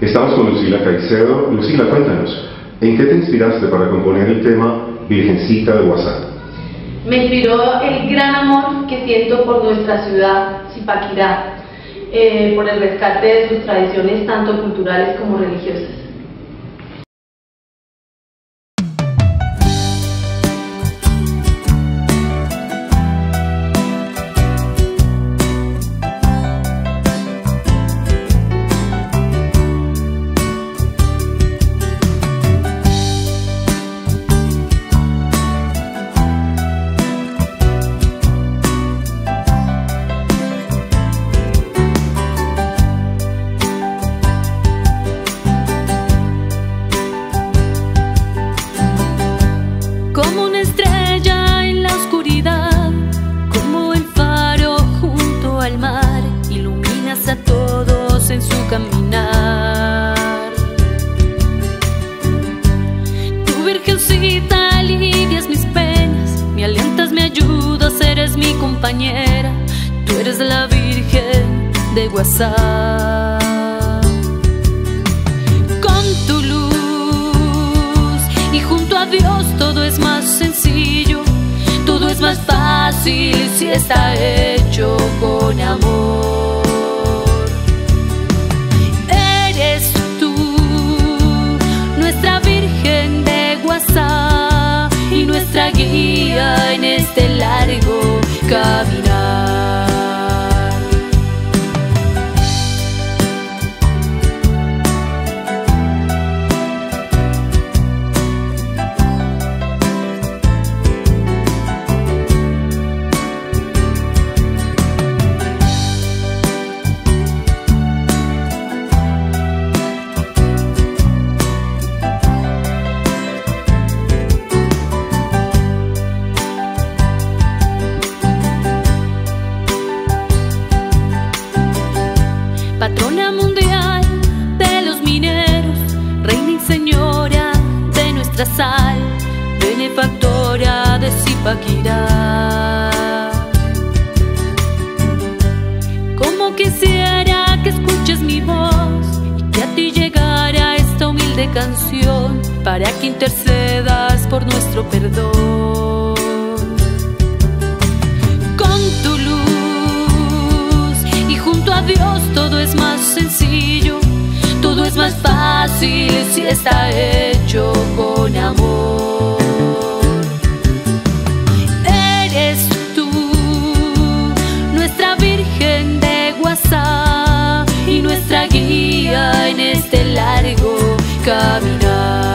Estamos con Lucila Caicedo. Lucila, cuéntanos, ¿en qué te inspiraste para componer el tema Virgencita de Guasá? Me inspiró el gran amor que siento por nuestra ciudad, Zipaquirá, por el rescate de sus tradiciones tanto culturales como religiosas. En su caminar, tu virgencita alivias mis penas, me alientas, me ayudas, eres mi compañera. Tú eres la Virgen de Guasá. Con tu luz y junto a Dios todo es más sencillo, todo es más fácil si está hecho con amor. Guía en este largo caminar. Patrona mundial de los mineros, reina y señora de nuestra sal, benefactora de Zipaquirá. Como quisiera que escuches mi voz y que a ti llegara esta humilde canción, para que intercedas por nuestro perdón. Dios, todo es más sencillo, todo es más fácil si está hecho con amor. Eres tú, nuestra Virgen de Guasá, y nuestra guía en este largo caminar.